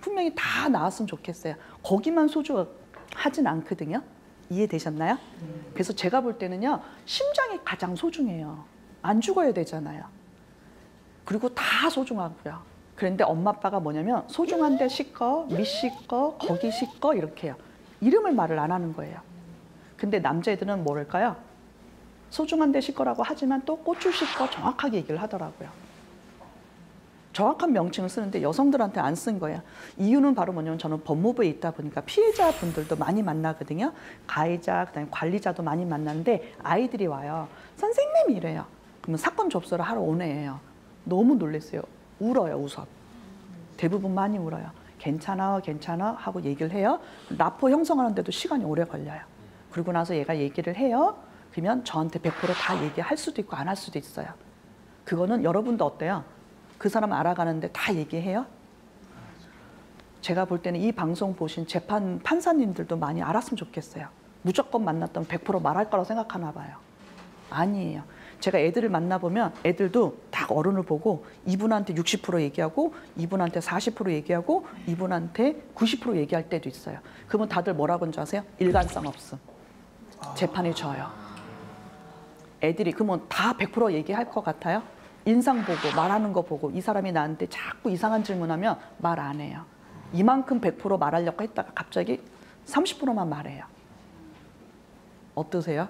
분명히 다 나왔으면 좋겠어요. 거기만 소중하진 않거든요. 이해되셨나요? 그래서 제가 볼 때는요. 심장이 가장 소중해요. 안 죽어야 되잖아요. 그리고 다 소중하고요. 그런데 엄마 아빠가 뭐냐면 소중한 데 씻거, 밑 씻거, 거기 씻거 이렇게 해요. 이름을 말을 안 하는 거예요. 근데 남자애들은 뭐랄까요? 소중한 데 씻거라고 하지만 또 고추 씻거 정확하게 얘기를 하더라고요. 정확한 명칭을 쓰는데 여성들한테 안 쓴 거예요. 이유는 바로 뭐냐면 저는 법무부에 있다 보니까 피해자분들도 많이 만나거든요. 가해자, 그다음에 관리자도 많이 만났는데 아이들이 와요. 선생님 이래요. 그러면 사건 접수를 하러 오네요. 너무 놀랐어요. 울어요, 우선. 대부분 많이 울어요. 괜찮아, 괜찮아 하고 얘기를 해요. 라포 형성하는데도 시간이 오래 걸려요. 그러고 나서 얘가 얘기를 해요. 그러면 저한테 백 퍼센트 다 얘기할 수도 있고 안 할 수도 있어요. 그거는 여러분도 어때요? 그 사람 알아가는데 다 얘기해요? 제가 볼 때는 이 방송 보신 재판 판사님들도 많이 알았으면 좋겠어요. 무조건 만났다면 백 퍼센트 말할 거라고 생각하나 봐요. 아니에요. 제가 애들을 만나보면 애들도 다 어른을 보고 이분한테 육십 퍼센트 얘기하고 이분한테 사십 퍼센트 얘기하고 이분한테 구십 퍼센트 얘기할 때도 있어요. 그러면 다들 뭐라고 하는지 아세요? 일관성 없음. 재판이 져요. 애들이 그러면 다 백 퍼센트 얘기할 것 같아요? 인상 보고 말하는 거 보고 이 사람이 나한테 자꾸 이상한 질문하면 말 안 해요. 이만큼 백 퍼센트 말하려고 했다가 갑자기 삼십 퍼센트만 말해요. 어떠세요?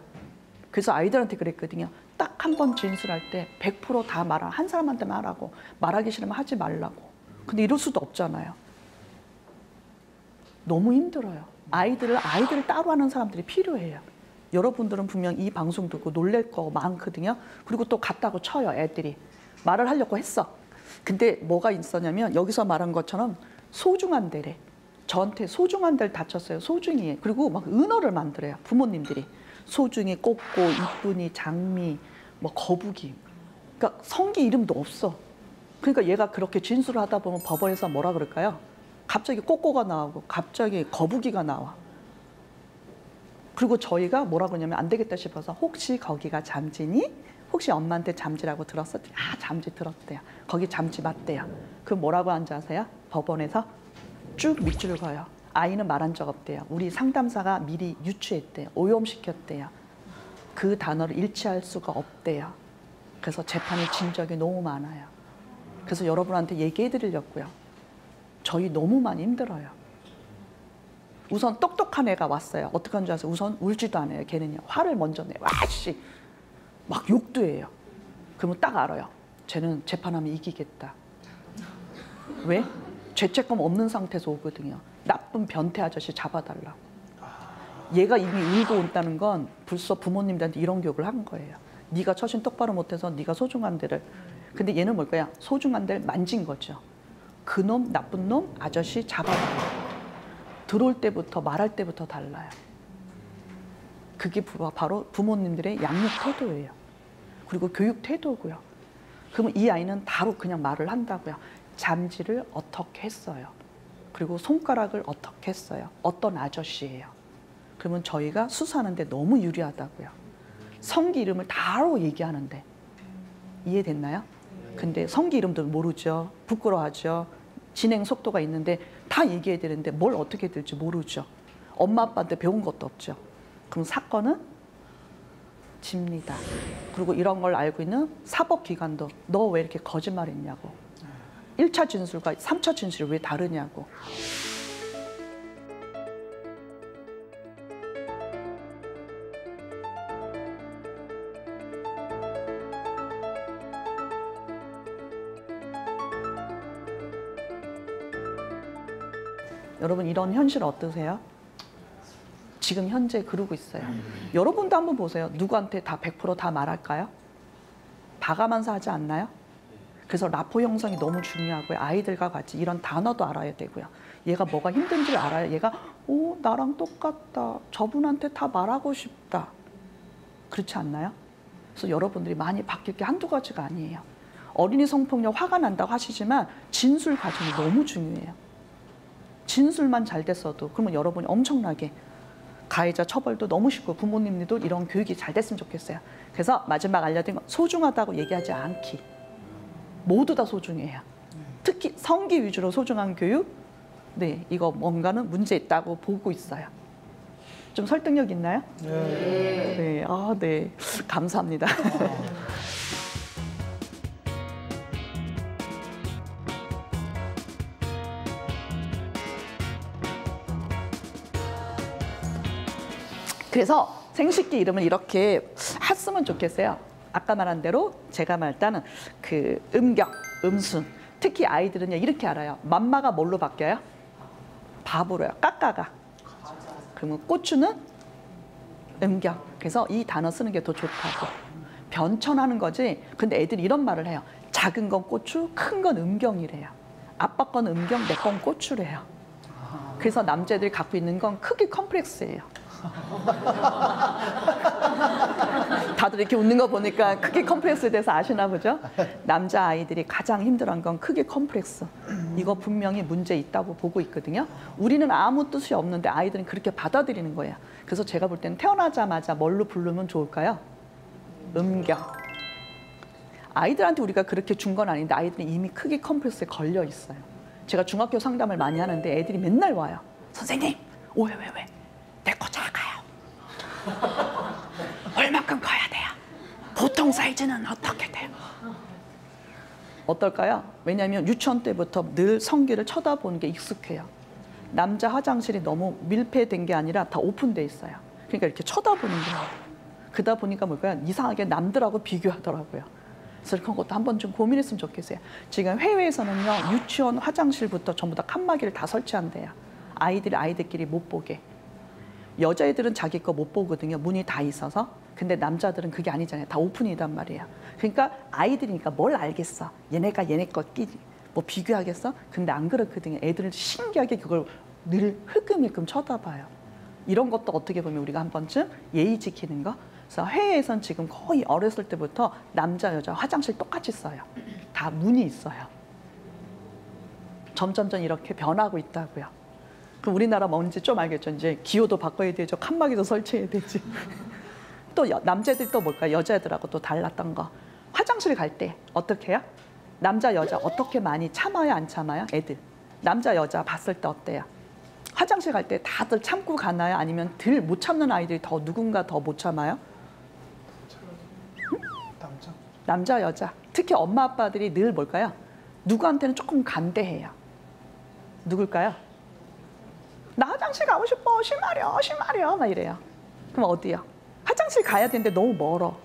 그래서 아이들한테 그랬거든요. 딱 한 번 진술할 때 백 퍼센트 다 말하고 한 사람한테만 하라고, 말하기 싫으면 하지 말라고. 근데 이럴 수도 없잖아요. 너무 힘들어요. 아이들을 아이들을 따로 하는 사람들이 필요해요. 여러분들은 분명 이 방송 듣고 놀랄 거 많거든요. 그리고 또 갔다고 쳐요. 애들이 말을 하려고 했어. 근데 뭐가 있었냐면 여기서 말한 것처럼 소중한 데래. 저한테 소중한 데를 다쳤어요. 소중히. 그리고 막 은어를 만들어요. 부모님들이. 소중히, 꼽고, 이쁜이, 장미, 뭐 거북이. 그러니까 성기 이름도 없어. 그러니까 얘가 그렇게 진술을 하다 보면 법원에서 뭐라 그럴까요? 갑자기 꼬꼬가 나오고 갑자기 거북이가 나와. 그리고 저희가 뭐라고 하냐면 안 되겠다 싶어서 혹시 거기가 잠지니? 혹시 엄마한테 잠지라고 들었어? 아, 잠지 들었대요. 거기 잠지 맞대요. 그럼 뭐라고 하는지 아세요? 법원에서 쭉 밑줄 그어요. 아이는 말한 적 없대요. 우리 상담사가 미리 유추했대요. 오염시켰대요. 그 단어를 일치할 수가 없대요. 그래서 재판이 진 적이 너무 많아요. 그래서 여러분한테 얘기해드리려고요. 저희 너무 많이 힘들어요. 우선 똑똑한 애가 왔어요. 어떻게 하는지 아세요? 우선 울지도 않아요. 걔는요. 화를 먼저 내요. 와씨! 막 욕도 해요. 그러면 딱 알아요. 쟤는 재판하면 이기겠다. 왜? 죄책감 없는 상태에서 오거든요. 나쁜 변태 아저씨 잡아달라고. 얘가 이미 울고 온다는 건 벌써 부모님들한테 이런 교육을 한 거예요. 네가 처신 똑바로 못해서 네가 소중한 데를. 근데 얘는 뭘까요? 소중한 데를 만진 거죠. 그놈, 나쁜 놈, 아저씨 잡아달라고. 들어올 때부터 말할 때부터 달라요. 그게 바로 부모님들의 양육 태도예요. 그리고 교육 태도고요. 그러면 이 아이는 바로 그냥 말을 한다고요. 잠지를 어떻게 했어요? 그리고 손가락을 어떻게 했어요? 어떤 아저씨예요? 그러면 저희가 수사하는데 너무 유리하다고요. 성기 이름을 다로 얘기하는데. 이해됐나요? 근데 성기 이름도 모르죠. 부끄러워하죠. 진행 속도가 있는데 다 얘기해야 되는데 뭘 어떻게 해야 될지 모르죠. 엄마 아빠한테 배운 것도 없죠. 그럼 사건은 집니다. 그리고 이런 걸 알고 있는 사법기관도 너 왜 이렇게 거짓말했냐고. 일 차 진술과 삼 차 진술이 왜 다르냐고. 여러분 이런 현실 어떠세요? 지금 현재 그러고 있어요. 여러분도 한번 보세요. 누구한테 다 백 퍼센트 다 말할까요? 봐가면서 하지 않나요? 그래서 라포 형성이 너무 중요하고요. 아이들과 같이 이런 단어도 알아야 되고요. 얘가 뭐가 힘든지를 알아요. 얘가 오 나랑 똑같다. 저분한테 다 말하고 싶다. 그렇지 않나요? 그래서 여러분들이 많이 바뀔 게 한두 가지가 아니에요. 어린이 성폭력 화가 난다고 하시지만 진술 과정이 너무 중요해요. 진술만 잘 됐어도 그러면 여러분이 엄청나게 가해자 처벌도 너무 쉽고 부모님들도 이런 교육이 잘 됐으면 좋겠어요. 그래서 마지막 알려드린 건 소중하다고 얘기하지 않기. 모두 다 소중해요. 특히 성기 위주로 소중한 교육, 네, 이거 뭔가는 문제 있다고 보고 있어요. 좀 설득력 있나요? 네. 네, 아, 네. 감사합니다. 그래서 생식기 이름을 이렇게 했으면 좋겠어요. 아까 말한 대로 제가 말했다는 그 음격, 음순. 특히 아이들은요, 이렇게 알아요. 맘마가 뭘로 바뀌어요? 밥으로요. 까까가. 그러면 고추는 음격. 그래서 이 단어 쓰는 게 더 좋다고. 변천하는 거지. 근데 애들이 이런 말을 해요. 작은 건 고추, 큰 건 음경이래요. 아빠 건 음경, 내 건 고추래요. 그래서 남자들이 갖고 있는 건 크게 컴플렉스예요. 다들 이렇게 웃는 거 보니까 크기 컴플렉스에 대해서 아시나 보죠? 남자 아이들이 가장 힘들어한 건 크기 컴플렉스. 이거 분명히 문제 있다고 보고 있거든요. 우리는 아무 뜻이 없는데 아이들은 그렇게 받아들이는 거예요. 그래서 제가 볼 때는 태어나자마자 뭘로 부르면 좋을까요? 음경. 아이들한테 우리가 그렇게 준 건 아닌데 아이들은 이미 크기 컴플렉스에 걸려 있어요. 제가 중학교 상담을 많이 하는데 애들이 맨날 와요. 선생님, 왜, 왜, 왜? 내 거 작아요. 얼마큼 커야 돼요? 보통 사이즈는 어떻게 돼요? 어떨까요? 왜냐하면 유치원 때부터 늘 성기를 쳐다보는 게 익숙해요. 남자 화장실이 너무 밀폐된 게 아니라 다 오픈돼 있어요. 그러니까 이렇게 쳐다보는 거예요. 그러다 보니까 뭘까요? 이상하게 남들하고 비교하더라고요. 그래서 그런 것도 한 번 좀 고민했으면 좋겠어요. 지금 해외에서는요, 유치원 화장실부터 전부 다 칸막이를 다 설치한대요. 아이들이 아이들끼리 못 보게. 여자애들은 자기 거 못 보거든요. 문이 다 있어서. 근데 남자들은 그게 아니잖아요. 다 오픈이단 말이에요. 그러니까 아이들이니까 뭘 알겠어. 얘네가 얘네 거 끼지. 뭐 비교하겠어? 근데 안 그렇거든요. 애들은 신기하게 그걸 늘 흘끔흘끔 쳐다봐요. 이런 것도 어떻게 보면 우리가 한 번쯤 예의 지키는 거. 그래서 해외에선 지금 거의 어렸을 때부터 남자, 여자 화장실 똑같이 써요. 다 문이 있어요. 점점점 이렇게 변하고 있다고요. 그럼 우리나라 뭔지 좀 알겠죠? 이제 기호도 바꿔야 되죠. 칸막이도 설치해야 되지. 또 남자들 또 뭘까요? 여자애들하고 또 달랐던 거. 화장실 갈 때 어떻게 해요? 남자, 여자 어떻게 많이 참아요? 안 참아요? 애들. 남자, 여자 봤을 때 어때요? 화장실 갈 때 다들 참고 가나요? 아니면 덜 못 참는 아이들이 더 누군가 더 못 참아요? 남자. 남자, 여자. 특히 엄마, 아빠들이 늘 뭘까요? 누구한테는 조금 간대해요. 누굴까요? 나 화장실 가고 싶어. 심하려, 심하려. 막 이래요. 그럼 어디요? 화장실 가야 되는데 너무 멀어.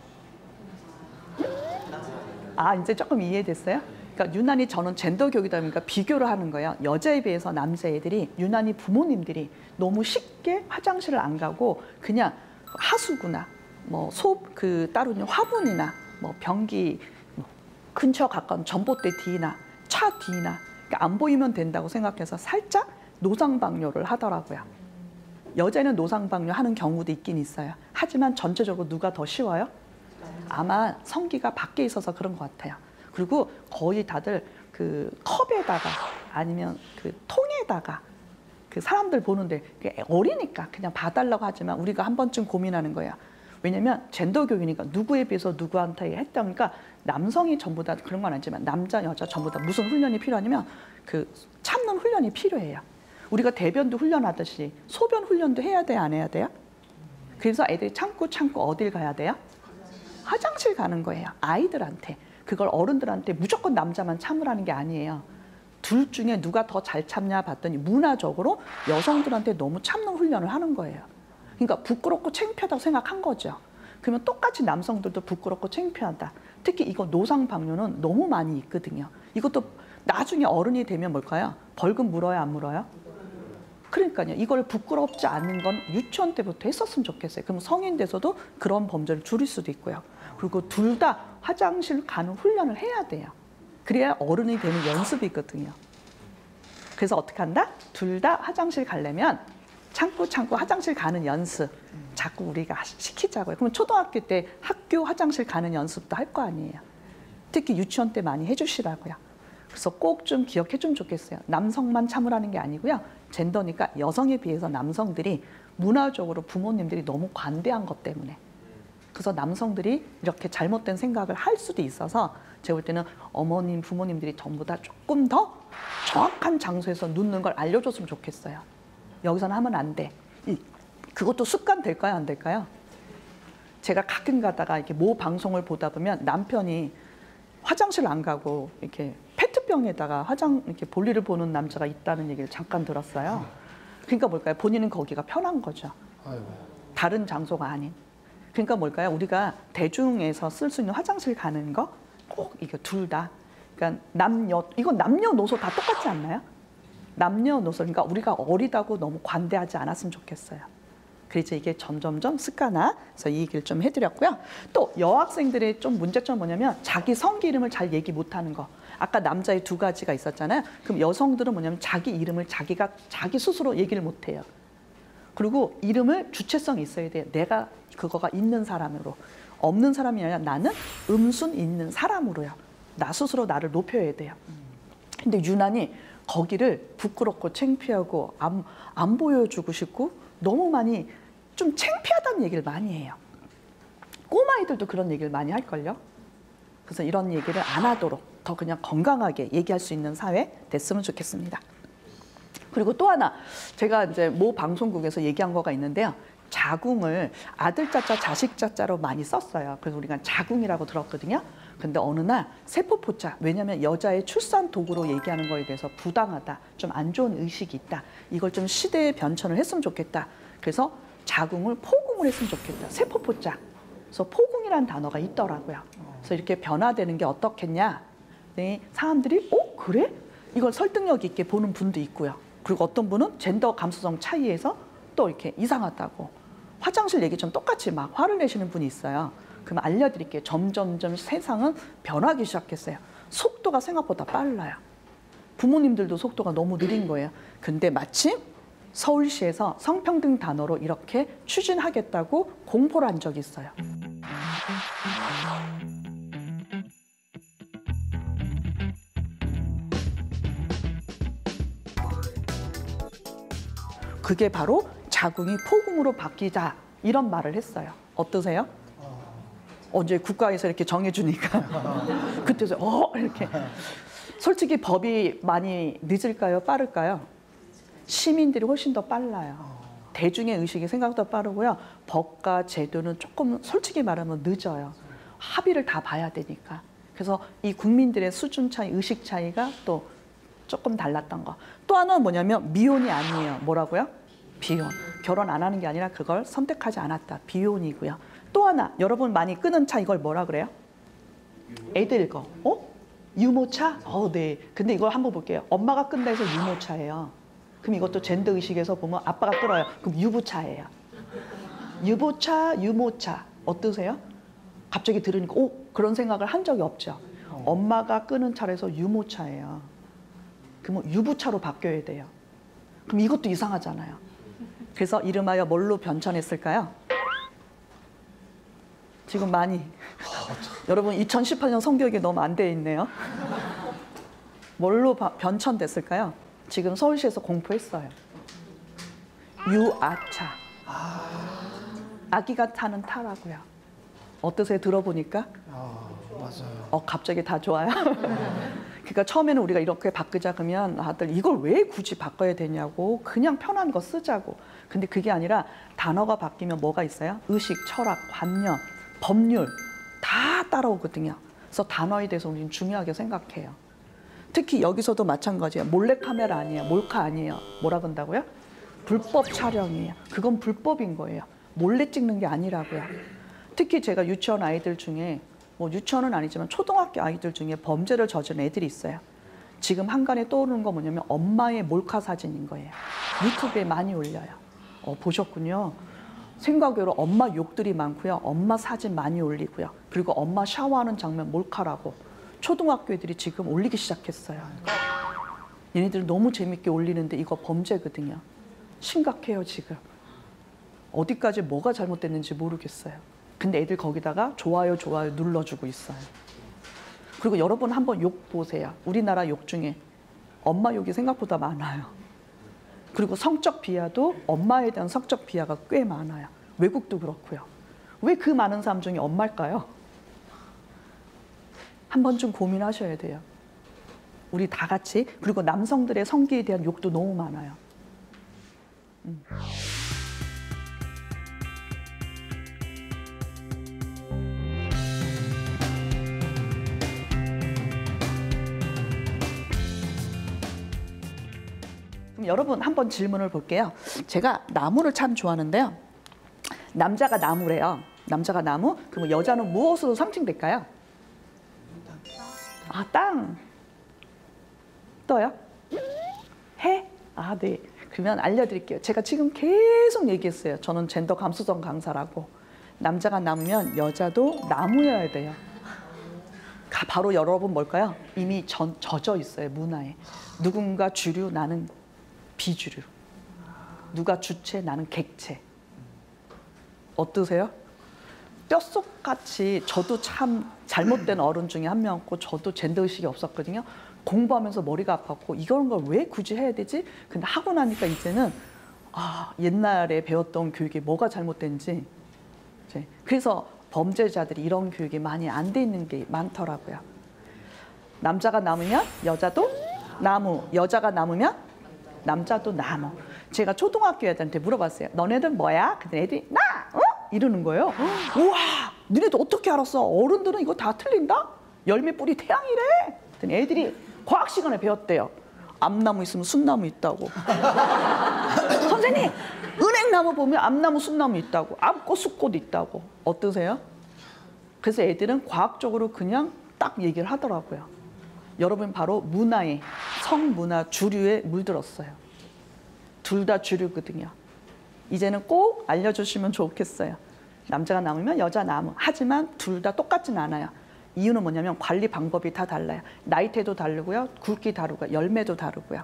아, 이제 조금 이해됐어요? 그러니까 유난히 저는 젠더 교육이다 보니까 비교를 하는 거예요. 여자에 비해서 남자애들이, 유난히 부모님들이 너무 쉽게 화장실을 안 가고 그냥 하수구나, 뭐 소, 그 따로 있는 화분이나, 뭐 변기, 뭐 근처 가까운 전봇대 뒤나, 차 뒤나, 그러니까 안 보이면 된다고 생각해서 살짝 노상방뇨를 하더라고요. 여자는 노상방뇨 하는 경우도 있긴 있어요. 하지만 전체적으로 누가 더 쉬워요? 아마 성기가 밖에 있어서 그런 것 같아요. 그리고 거의 다들 그 컵에다가 아니면 그 통에다가 그 사람들 보는데 어리니까 그냥 봐달라고 하지만 우리가 한 번쯤 고민하는 거예요. 왜냐면 젠더 교육이니까 누구에 비해서 누구한테 했다니까 남성이 전부 다 그런 건 아니지만 남자, 여자 전부 다 무슨 훈련이 필요하냐면 그 참는 훈련이 필요해요. 우리가 대변도 훈련하듯이 소변 훈련도 해야 돼요? 안 해야 돼요? 그래서 애들이 참고 참고 어딜 가야 돼요? 화장실 가는 거예요. 아이들한테. 그걸 어른들한테 무조건 남자만 참으라는 게 아니에요. 둘 중에 누가 더 잘 참냐 봤더니 문화적으로 여성들한테 너무 참는 훈련을 하는 거예요. 그러니까 부끄럽고 창피하다고 생각한 거죠. 그러면 똑같이 남성들도 부끄럽고 창피하다. 특히 이거 노상방뇨는 너무 많이 있거든요. 이것도 나중에 어른이 되면 뭘까요? 벌금 물어요, 안 물어요? 그러니까요. 이걸 부끄럽지 않은 건 유치원 때부터 했었으면 좋겠어요. 그럼 성인 돼서도 그런 범죄를 줄일 수도 있고요. 그리고 둘 다 화장실 가는 훈련을 해야 돼요. 그래야 어른이 되는 연습이 있거든요. 그래서 어떻게 한다? 둘 다 화장실 가려면 참고 참고 화장실 가는 연습 자꾸 우리가 시키자고요. 그럼 초등학교 때 학교 화장실 가는 연습도 할 거 아니에요. 특히 유치원 때 많이 해주시라고요. 그래서 꼭 좀 기억해 주면 좋겠어요. 남성만 참으라는 게 아니고요. 젠더니까 여성에 비해서 남성들이 문화적으로 부모님들이 너무 관대한 것 때문에. 그래서 남성들이 이렇게 잘못된 생각을 할 수도 있어서 제가 볼 때는 어머님, 부모님들이 전부 다 조금 더 정확한 장소에서 눕는 걸 알려줬으면 좋겠어요. 여기서는 하면 안 돼. 그것도 습관 될까요? 안 될까요? 제가 가끔 가다가 이렇게 모 방송을 보다 보면 남편이 화장실 안 가고 이렇게 페트병에다가 화장 이렇게 볼일을 보는 남자가 있다는 얘기를 잠깐 들었어요. 그러니까 뭘까요? 본인은 거기가 편한 거죠. 다른 장소가 아닌. 그러니까 뭘까요? 우리가 대중에서 쓸 수 있는 화장실 가는 거 꼭 이거 둘 다. 그러니까 남녀, 이건 남녀노소 다 똑같지 않나요? 남녀노소. 그러니까 우리가 어리다고 너무 관대하지 않았으면 좋겠어요. 그래서 이게 점점점 습관화. 그래서 이 얘기를 좀 해드렸고요. 또 여학생들의 좀 문제점 뭐냐면 자기 성기 이름을 잘 얘기 못하는 거. 아까 남자의 두 가지가 있었잖아요. 그럼 여성들은 뭐냐면 자기 이름을 자기가 자기 스스로 얘기를 못 해요. 그리고 이름을 주체성이 있어야 돼요. 내가 그거가 있는 사람으로. 없는 사람이 아니라 나는 음순 있는 사람으로요. 나 스스로 나를 높여야 돼요. 근데 유난히 거기를 부끄럽고 창피하고 안, 안 보여주고 싶고 너무 많이 좀 창피하다는 얘기를 많이 해요. 꼬마애들도 그런 얘기를 많이 할걸요. 그래서 이런 얘기를 안 하도록 더 그냥 건강하게 얘기할 수 있는 사회 됐으면 좋겠습니다. 그리고 또 하나 제가 이제 모 방송국에서 얘기한 거가 있는데요. 자궁을 아들 자자 자식 자자로 많이 썼어요. 그래서 우리가 자궁이라고 들었거든요. 근데 어느 날 세포포자, 왜냐면 여자의 출산 도구로 얘기하는 거에 대해서 부당하다, 좀 안 좋은 의식이 있다, 이걸 좀 시대의 변천을 했으면 좋겠다. 그래서 자궁을 포궁을 했으면 좋겠다, 세포포자. 그래서 포궁이라는 단어가 있더라고요. 그래서 이렇게 변화되는 게 어떻겠냐. 사람들이 어? 그래? 이걸 설득력 있게 보는 분도 있고요. 그리고 어떤 분은 젠더 감수성 차이에서 또 이렇게 이상하다고 화장실 얘기처럼 똑같이 막 화를 내시는 분이 있어요. 그럼 알려드릴게요. 점점점 세상은 변하기 시작했어요. 속도가 생각보다 빨라요. 부모님들도 속도가 너무 느린 거예요. 근데 마침 서울시에서 성평등 단어로 이렇게 추진하겠다고 공포를 한 적이 있어요. 그게 바로 자궁이 포궁으로 바뀌자, 이런 말을 했어요. 어떠세요? 언제 국가에서 이렇게 정해주니까 그때서 어 이렇게. 솔직히 법이 많이 늦을까요, 빠를까요? 시민들이 훨씬 더 빨라요. 대중의 의식이 생각보다 빠르고요. 법과 제도는 조금 솔직히 말하면 늦어요. 합의를 다 봐야 되니까. 그래서 이 국민들의 수준 차이, 의식 차이가 또 조금 달랐던 거. 또 하나는 뭐냐면 미혼이 아니에요. 뭐라고요? 비혼. 결혼 안 하는 게 아니라 그걸 선택하지 않았다. 비혼이고요. 또 하나, 여러분 많이 끄는 차, 이걸 뭐라 그래요? 애들 거. 어? 유모차? 어, 네. 근데 이걸 한번 볼게요. 엄마가 끈다 해서 유모차예요. 그럼 이것도 젠더 의식에서 보면 아빠가 끌어요. 그럼 유부차예요. 유부차, 유모차. 어떠세요? 갑자기 들으니까 오, 그런 생각을 한 적이 없죠. 엄마가 끄는 차에서 유모차예요. 그러면 유부차로 바뀌어야 돼요. 그럼 이것도 이상하잖아요. 그래서 이름하여 뭘로 변천했을까요? 지금 많이 여러분 이천십팔 년 성교육이 너무 안 돼 있네요. 뭘로 변천됐을까요? 지금 서울시에서 공포했어요. 유아차. 아기가 타는 타라고요. 어떠세요? 들어보니까? 아, 맞아요. 어, 갑자기 다 좋아요? 그러니까 처음에는 우리가 이렇게 바꾸자 그러면 다들 이걸 왜 굳이 바꿔야 되냐고, 그냥 편한 거 쓰자고. 근데 그게 아니라 단어가 바뀌면 뭐가 있어요? 의식, 철학, 관념, 법률 다 따라오거든요. 그래서 단어에 대해서 우리는 중요하게 생각해요. 특히 여기서도 마찬가지예요. 몰래카메라 아니에요. 몰카 아니에요. 뭐라 그런다고요? 불법 촬영이에요. 그건 불법인 거예요. 몰래 찍는 게 아니라고요. 특히 제가 유치원 아이들 중에, 뭐 유치원은 아니지만 초등학교 아이들 중에 범죄를 저지른 애들이 있어요. 지금 한간에 떠오르는 건 뭐냐면 엄마의 몰카 사진인 거예요. 유튜브에 많이 올려요. 어, 보셨군요. 생각외로 엄마 욕들이 많고요. 엄마 사진 많이 올리고요. 그리고 엄마 샤워하는 장면 몰카라고 초등학교 애들이 지금 올리기 시작했어요. 얘네들은 너무 재밌게 올리는데 이거 범죄거든요. 심각해요, 지금. 어디까지 뭐가 잘못됐는지 모르겠어요. 근데 애들 거기다가 좋아요, 좋아요 눌러주고 있어요. 그리고 여러분 한번 욕 보세요. 우리나라 욕 중에 엄마 욕이 생각보다 많아요. 그리고 성적 비하도, 엄마에 대한 성적 비하가 꽤 많아요. 외국도 그렇고요. 왜 그 많은 사람 중에 엄마일까요? 한 번쯤 고민하셔야 돼요. 우리 다 같이. 그리고 남성들의 성기에 대한 욕도 너무 많아요. 음. 여러분 한번 질문을 볼게요. 제가 나무를 참 좋아하는데요. 남자가 나무래요. 남자가 나무. 그럼 여자는 무엇으로 상징될까요? 아, 땅. 떠요? 해? 아, 네. 그러면 알려드릴게요. 제가 지금 계속 얘기했어요. 저는 젠더 감수성 강사라고. 남자가 나무면 여자도 나무여야 돼요. 바로 열어보면 뭘까요? 이미 전, 젖어 있어요, 문화에. 누군가 주류, 나는 비주류. 누가 주체, 나는 객체. 어떠세요? 뼛속같이 저도 참 잘못된 어른 중에 한 명이고 저도 젠더의식이 없었거든요. 공부하면서 머리가 아팠고 이런 걸 왜 굳이 해야 되지? 근데 하고 나니까 이제는 아, 옛날에 배웠던 교육이 뭐가 잘못된지. 그래서 범죄자들이 이런 교육이 많이 안 돼 있는 게 많더라고요. 남자가 남으면 여자도 남우, 여자가 남으면 남자도 남어. 제가 초등학교 애들한테 물어봤어요. 너네들 뭐야? 근데 애들이 나! 어? 이러는 거예요. 우와! 너네들 어떻게 알았어? 어른들은 이거 다 틀린다? 열매 뿌리 태양이래! 그랬더니 애들이 과학 시간에 배웠대요. 암나무 있으면 순나무 있다고. 선생님! 은행나무 보면 암나무, 순나무 있다고. 암꽃, 숫꽃 있다고. 어떠세요? 그래서 애들은 과학적으로 그냥 딱 얘기를 하더라고요. 여러분 바로 문화에, 성문화, 주류에 물들었어요. 둘 다 주류거든요. 이제는 꼭 알려주시면 좋겠어요. 남자가 남으면 여자 남음. 하지만 둘 다 똑같진 않아요. 이유는 뭐냐면 관리 방법이 다 달라요. 나이테도 다르고요. 굵기 다르고요. 열매도 다르고요.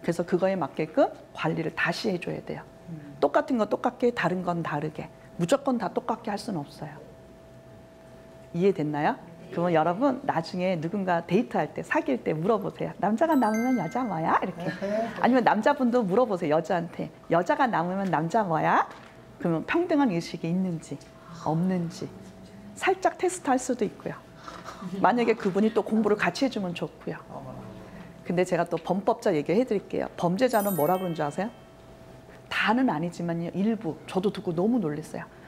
그래서 그거에 맞게끔 관리를 다시 해줘야 돼요. 똑같은 건 똑같게, 다른 건 다르게. 무조건 다 똑같게 할 수는 없어요. 이해됐나요? 그러면 여러분 나중에 누군가 데이트할 때, 사귈 때 물어보세요. 남자가 남으면 여자 뭐야? 이렇게. 아니면 남자분도 물어보세요. 여자한테. 여자가 남으면 남자 뭐야? 그러면 평등한 의식이 있는지 없는지 살짝 테스트할 수도 있고요. 만약에 그분이 또 공부를 같이 해주면 좋고요. 근데 제가 또 범법자 얘기해드릴게요. 범죄자는 뭐라 그런 줄 아세요? 다는 아니지만요. 일부. 저도 듣고 너무 놀랐어요.